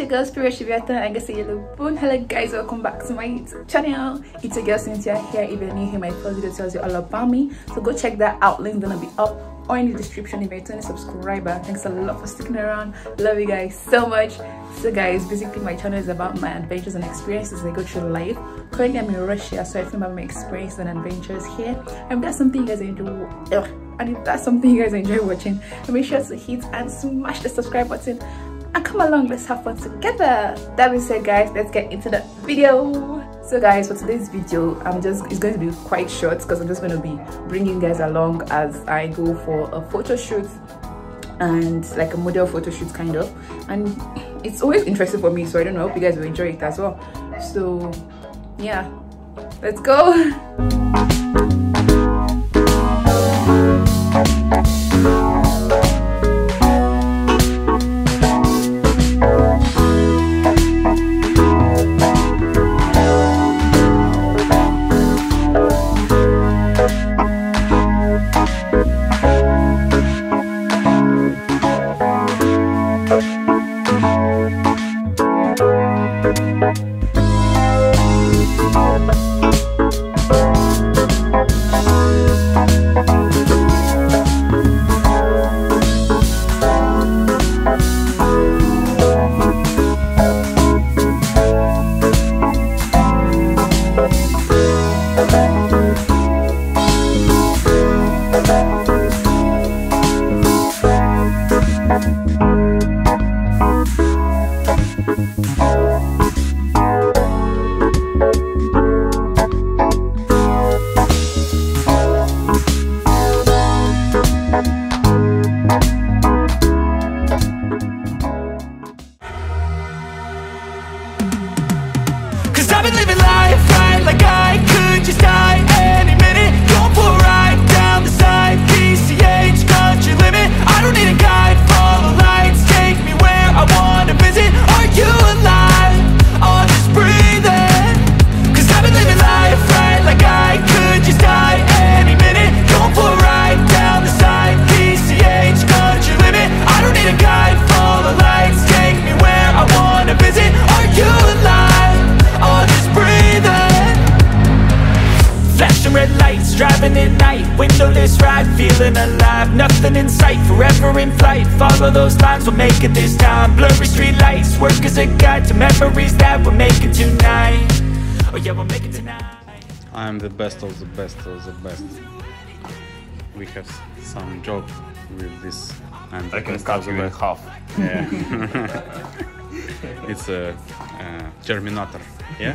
your girl Spirit Shibiata, I guess you look bone. Hello guys, welcome back to my YouTube channel. It's your girl Cynthia here. If you're new here, my first video tells you all about me, so go check that out. Link's gonna be up or in the description if you're a tiny subscriber. Thanks a lot for sticking around. Love you guys so much. So guys, basically my channel is about my adventures and experiences I go through life. Currently I'm in Russia, so I film about my experiences and adventures here. And that's something you guys enjoy. And if that's something you guys enjoy watching, make sure to hit and smash the subscribe button. And come along, let's have fun together. That being said guys, let's get into the video. So guys, for today's video, it's going to be quite short because I'm just going to be bringing you guys along as I go for a photo shoot, and like a model photo shoot kind of, and it's always interesting for me, so I don't know, I hope you guys will enjoy it as well. So yeah, let's go. Nothing in sight, forever in flight. Follow those lines, we'll make it this time. Blurry street lights, work as a guide to memories that we're making tonight. Oh yeah, we'll make it tonight. I'm the best of the best of the best. We have some job with this, and I can cut you in half. Yeah. It's a Terminator. Yeah.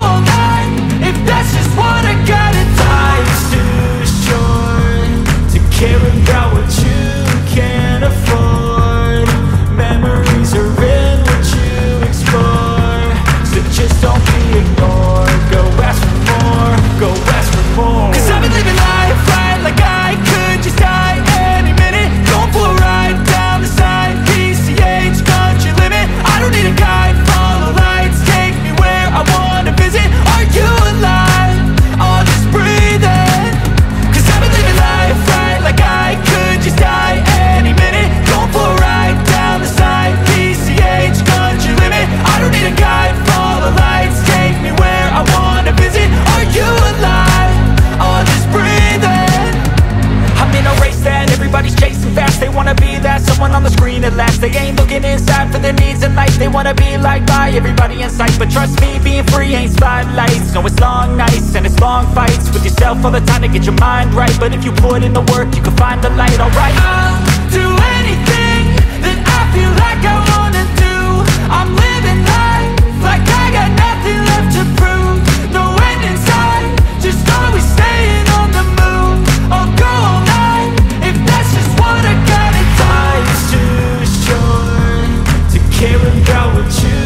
All night, if that's just what I gotta die, it's too short. Caring about what you can afford. Memories are in what you explore. So just don't be ignored. Go ask for more, go ask for more. Cause I've been living life right, like I could just die any minute. Going for a ride down the side, PCH country limit. I don't need a guide, follow lights, take me where I wanna visit. Are you alive? I'll just breathe in. Cause I've been living life right, like I could just die any minute. Going for a ride down the side, PCH country limit. I don't need a guide, follow lights, take me where I wanna visit. Are you alive? I'll just breathe in. I'm in a race that everybody's chasing fast. They wanna be that someone on the screen at last. They ain't looking inside for their needs in life. They wanna be liked by everybody in sight. But trust me, being free ain't spotlights. No, it's long nights and it's long fights with yourself all the time to get your mind right. But if you put in the work, you can find the light, alright? I'll do anything that I feel like I wanna do. I'm living life like I got nothing left to prove. No end in sight, just always staying on the move. I'll go all night, if that's just what I gotta die. It's too short to care about what you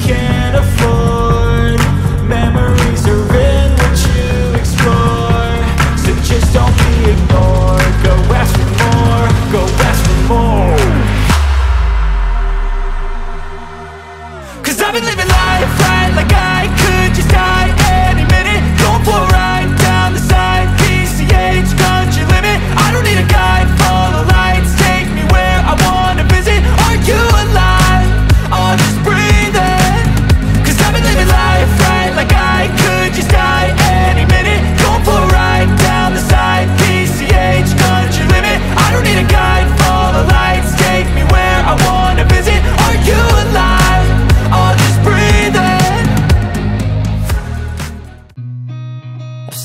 can't afford. Memories are in what you explore. So just don't be ignored. Go ask for more, go ask for more. I've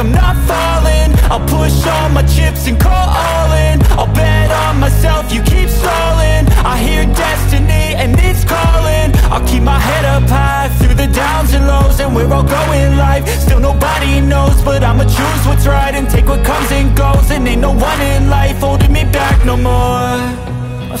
I'm not falling, I'll push all my chips and call all in. I'll bet on myself, you keep stalling. I hear destiny and it's calling. I'll keep my head up high through the downs and lows, and we're all going life, still nobody knows. But I'ma choose what's right and take what comes and goes, and ain't no one in life holding me back no more. I've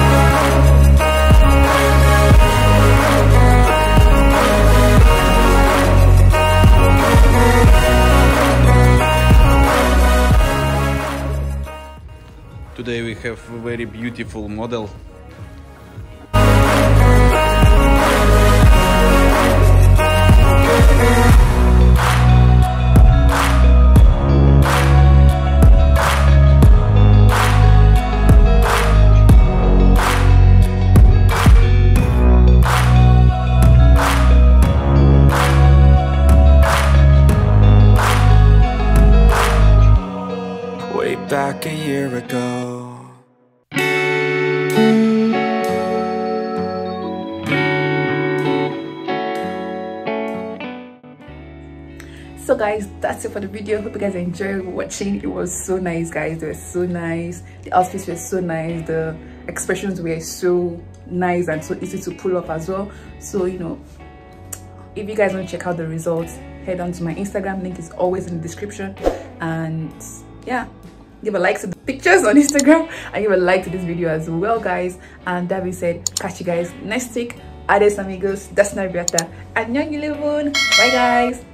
Today we have a very beautiful model. Way back a year ago. So guys, that's it for the video. Hope you guys enjoyed watching. It was so nice, guys. They were so nice, the outfits were so nice, the expressions were so nice and so easy to pull off as well. So you know, if you guys want to check out the results, head on to my Instagram, link is always in the description. And yeah, give a like to the pictures on Instagram and give a like to this video as well, guys. And that being said, catch you guys next week. Adios amigos, that's Nabiata, and annyeongilebun. Bye guys.